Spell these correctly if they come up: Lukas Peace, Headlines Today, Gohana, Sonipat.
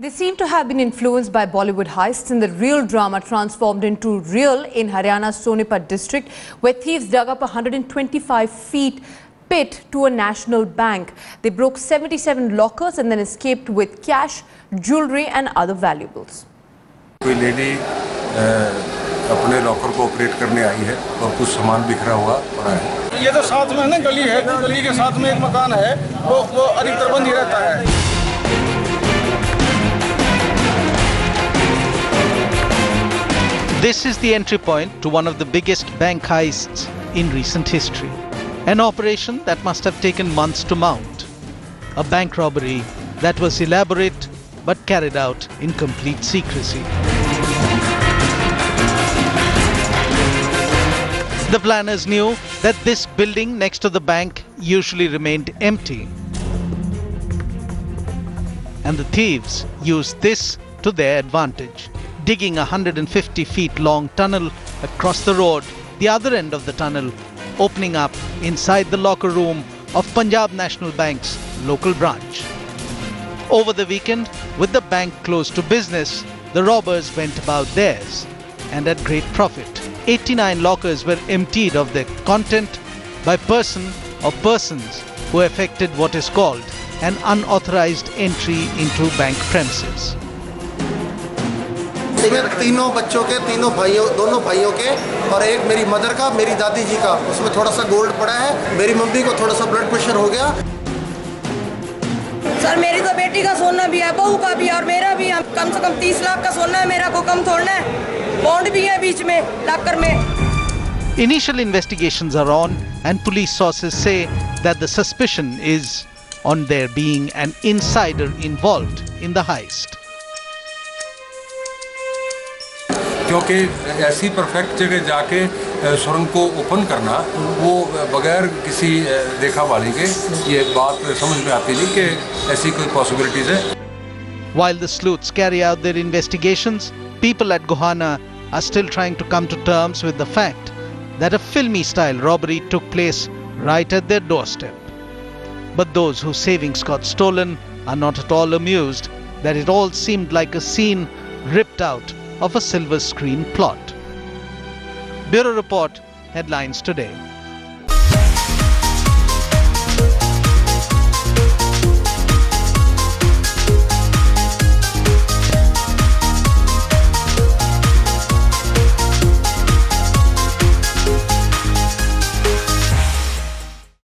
They seem to have been influenced by Bollywood heists and the real drama transformed into real in Haryana's Sonipat district, where thieves dug up a 125-foot pit to a national bank. They broke 77 lockers and then escaped with cash, jewellery and other valuables. कोई lady अपने locker को operate करने आई है और कुछ सामान बिखरा हुआ पड़ा है। ये तो साथ में ना गली है, गली के साथ में एक मकान है, वो अधिकतर बंद ही रहता है। This is the entry point to one of the biggest bank heists in recent history. An operation that must have taken months to mount. A bank robbery that was elaborate but carried out in complete secrecy. The planners knew that this building next to the bank usually remained empty. And the thieves used this to their advantage. Digging a 150 feet long tunnel across the road, the other end of the tunnel opening up inside the locker room of Punjab National Bank's local branch. Over the weekend, with the bank closed to business, the robbers went about theirs, and at great profit. 89 lockers were emptied of their content by person or persons who effected what is called an unauthorized entry into bank premises. इसमें तीनों बच्चों के दोनों भाइयों के और एक मेरी मदर का मेरी दादी जी का उसमें थोड़ा सा गोल्ड पड़ा है मेरी मम्मी को थोड़ा सा ब्लड प्रेशर हो गया सर मेरी तो बेटी का सोना भी है बहू का भी और मेरा भी हम कम से कम 30 लाख का सोना है मेरा को कम थोड़ा है बॉन्ड भी है बीच में लाकर में Initial investigations are on and police sources say that the suspicion is on there being an insider involved in the heist. क्योंकि ऐसी परफेक्ट जगह जाके सुरंग को ओपन करना वो बगैर किसी देखा वाली के ये बात समझ में आती नहीं कि ऐसी कोई पॉसिबिलिटीज है। While the sleuths carry out their investigations, people at Gohana are still trying to come to terms with the fact that a filmy-style robbery took place right at their doorstep. But those whose savings got stolen are not at all amused that it all seemed like a scene ripped out of a silver screen plot. Bureau Report, Headlines Today.